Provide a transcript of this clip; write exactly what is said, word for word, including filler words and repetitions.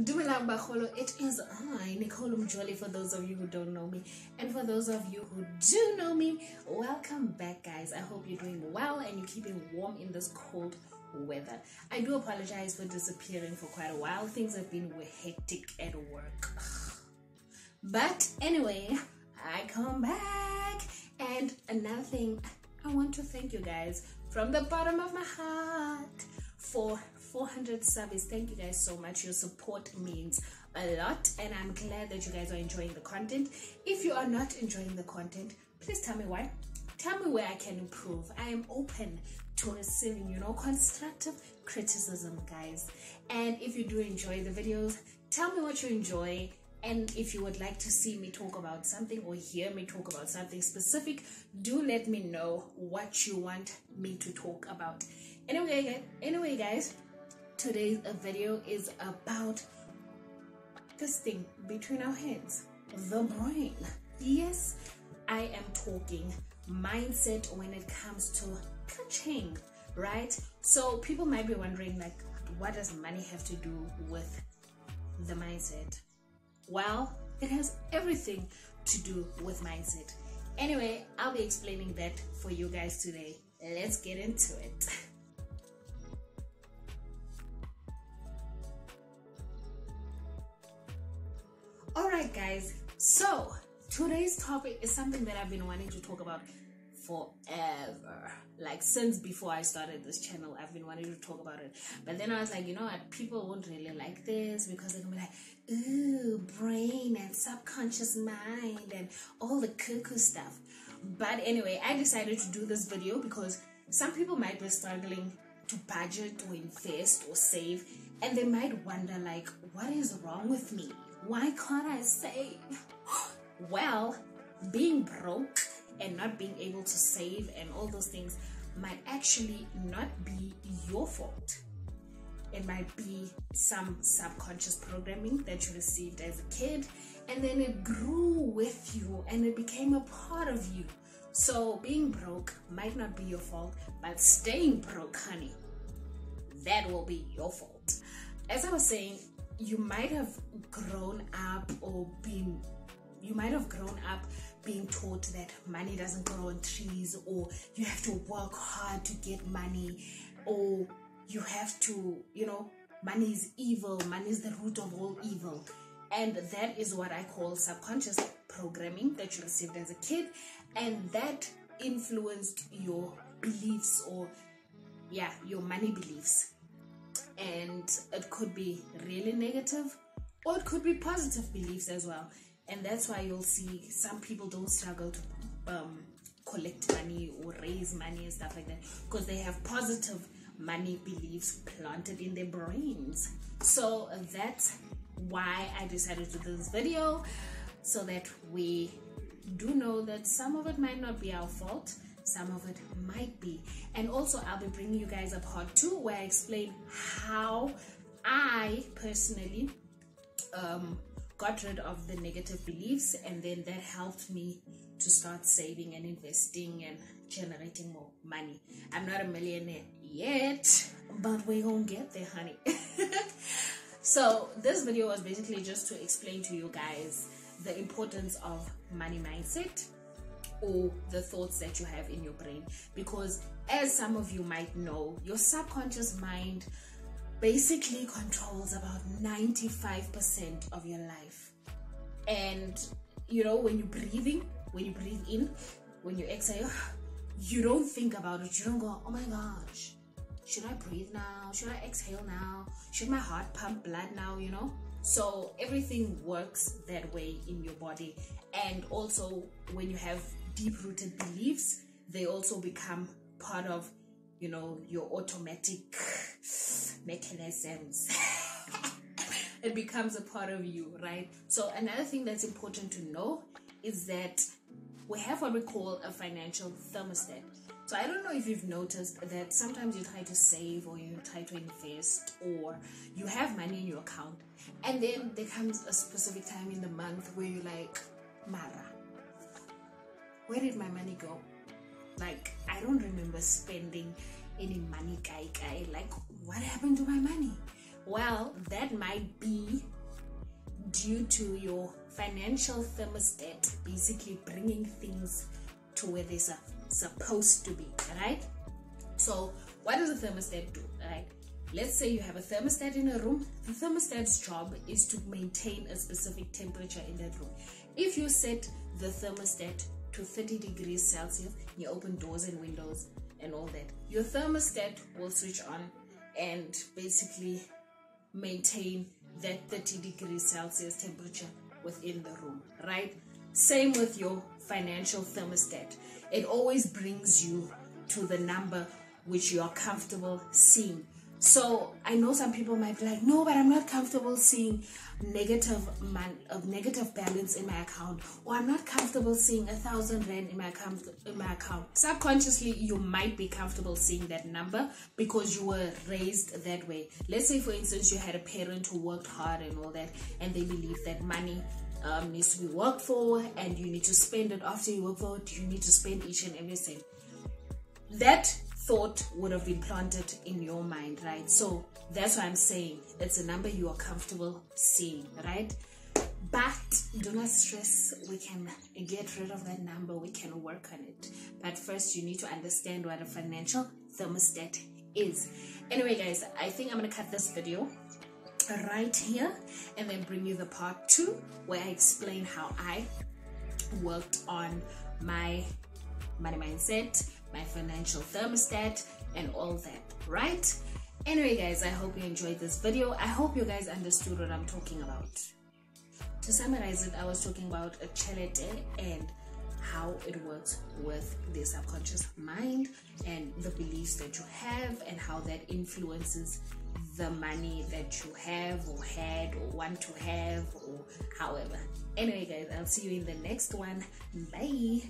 Dumelang Baholo, it is I, Nicole Mjoli, for those of you who don't know me, and for those of you who do know me, welcome back guys. I hope you're doing well and you're keeping warm in this cold weather. I do apologize for disappearing for quite a while. Things have been hectic at work. But anyway, I come back, and another thing, I want to thank you guys from the bottom of my heart for four hundred subs. Thank you guys so much. Your support means a lot, and I'm glad that you guys are enjoying the content. If you are not enjoying the content, please tell me why. Tell me where I can improve. I am open to receiving, you know, constructive criticism, guys. And if you do enjoy the videos, tell me what you enjoy. And if you would like to see me talk about something or hear me talk about something specific, do let me know what you want me to talk about. Anyway, anyway guys, today's video is about this thing between our hands, the brain. Yes, I am talking mindset when it comes to coaching, right? So people might be wondering, like, what does money have to do with the mindset? Well, it has everything to do with mindset. Anyway, I'll be explaining that for you guys today. Let's get into it. Alright guys, so today's topic is something that I've been wanting to talk about forever. Like, since before I started this channel, I've been wanting to talk about it. But then I was like, you know what, people won't really like this because they're gonna be like, ooh, brain and subconscious mind and all the cuckoo stuff. But anyway, I decided to do this video because some people might be struggling to budget or invest or save, and they might wonder, like, what is wrong with me? Why can't I save? Well, being broke and not being able to save and all those things might actually not be your fault. It might be some subconscious programming that you received as a kid, and then it grew with you and it became a part of you. So being broke might not be your fault, but staying broke, honey, that will be your fault. As I was saying, you might have grown up or been You might have grown up being taught that money doesn't grow on trees, or you have to work hard to get money, or you have to, you know, money is evil, money is the root of all evil. And that is what I call subconscious programming that you received as a kid, and that influenced your beliefs or, yeah, your money beliefs. And it could be really negative, or it could be positive beliefs as well. And that's why you'll see some people don't struggle to um, collect money or raise money and stuff like that, because they have positive money beliefs planted in their brains. So that's why I decided to do this video, so that we do know that some of it might not be our fault, some of it might be. And also I'll be bringing you guys a part two where I explain how I personally um, got rid of the negative beliefs, and then that helped me to start saving and investing and generating more money. I'm not a millionaire yet, but we're gonna get there, honey. So this video was basically just to explain to you guys the importance of money mindset, or the thoughts that you have in your brain, because as some of you might know, your subconscious mind basically controls about ninety-five percent of your life. And you know, when you're breathing, when you breathe in, when you exhale, you don't think about it. You don't go, oh my gosh, should I breathe now? Should I exhale now? Should my heart pump blood now? You know, so everything works that way in your body. And also when you have deep-rooted beliefs, they also become part of, you know, your automatic mechanisms. It becomes a part of you, right? So another thing that's important to know is that we have what we call a financial thermostat. So I don't know if you've noticed that sometimes you try to save or you try to invest, or you have money in your account, and then there comes a specific time in the month where you're like, Mara, where did my money go? Like, I don't remember spending any money, kai kai. Like, what happened to my money? Well, that might be due to your financial thermostat basically bringing things to where they're supposed to be, right? So what does a thermostat do, right? Let's say you have a thermostat in a room. The thermostat's job is to maintain a specific temperature in that room. If you set the thermostat to thirty degrees Celsius, you open doors and windows and all that, your thermostat will switch on and basically maintain that thirty degrees Celsius temperature within the room, right? Same with your financial thermostat. It always brings you to the number which you are comfortable seeing. So I know some people might be like, no, but I'm not comfortable seeing negative man of negative balance in my account, or I'm not comfortable seeing a thousand rand in my account in my account. Subconsciously, you might be comfortable seeing that number because you were raised that way. Let's say, for instance, you had a parent who worked hard and all that, and they believed that money um, needs to be worked for, and you need to spend it after you work for it. You need to spend each and every cent. That thought would have been planted in your mind, right? So that's what I'm saying. It's a number you are comfortable seeing, right? But do not stress. We can get rid of that number. We can work on it. But first, you need to understand what a financial thermostat is. Anyway, guys, I think I'm going to cut this video right here and then bring you the part two where I explain how I worked on my money mindset, my financial thermostat, and all that, right? Anyway, guys, I hope you enjoyed this video. I hope you guys understood what I'm talking about. To summarize it, I was talking about a chelete and how it works with the subconscious mind and the beliefs that you have and how that influences the money that you have or had or want to have or however. Anyway, guys, I'll see you in the next one. Bye.